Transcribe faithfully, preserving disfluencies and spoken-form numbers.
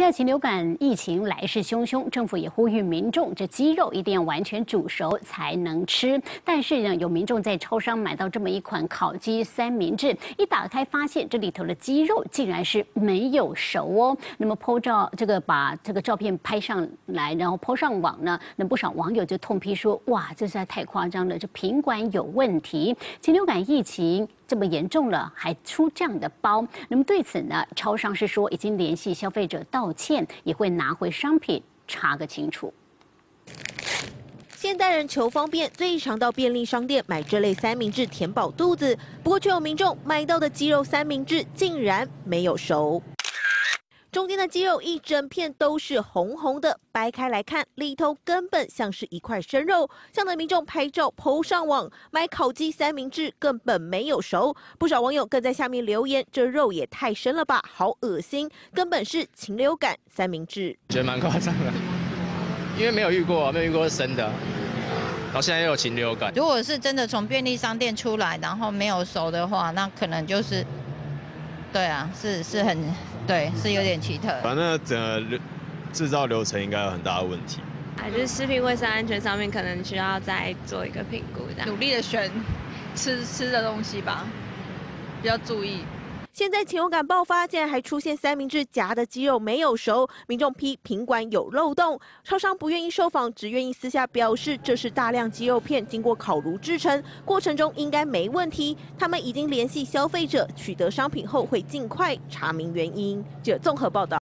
现在禽流感疫情来势汹汹，政府也呼吁民众，这鸡肉一定要完全煮熟才能吃。但是呢，有民众在超商买到这么一款烤鸡三明治，一打开发现这里头的鸡肉竟然是没有熟哦。那么 P O 照这个把这个照片拍上来，然后 P O 上网呢，那不少网友就痛批说：哇，这实在太夸张了，这品管有问题。禽流感疫情 这么严重了，还出这样的包。那么对此呢，超商是说已经联系消费者道歉，也会拿回商品查个清楚。现代人求方便，最常到便利商店买这类三明治填饱肚子。不过，却有民众买到的鸡肉三明治竟然没有熟，中间的鸡肉一整片都是红红的，掰开来看，里头根本像是一块生肉。向的民众拍照 P O 上网，买烤鸡三明治根本没有熟。不少网友更在下面留言：“这肉也太生了吧，好恶心，根本是禽流感三明治。”觉得蛮夸张的，因为没有遇过，没有遇过生的，然后现在又有禽流感。如果是真的从便利商店出来，然后没有熟的话，那可能就是，对啊，是是很。 对，是有点奇特。反正整个制造流程应该有很大的问题。啊，就是食品卫生安全上面可能需要再做一个评估，这样努力的选吃吃的东西吧，比较注意。现在禽流感爆发，竟然还出现三明治夹的鸡肉没有熟，民众批品管有漏洞，超商不愿意受访，只愿意私下表示这是大量鸡肉片经过烤炉制成，过程中应该没问题。他们已经联系消费者，取得商品后会尽快查明原因。记者综合报道。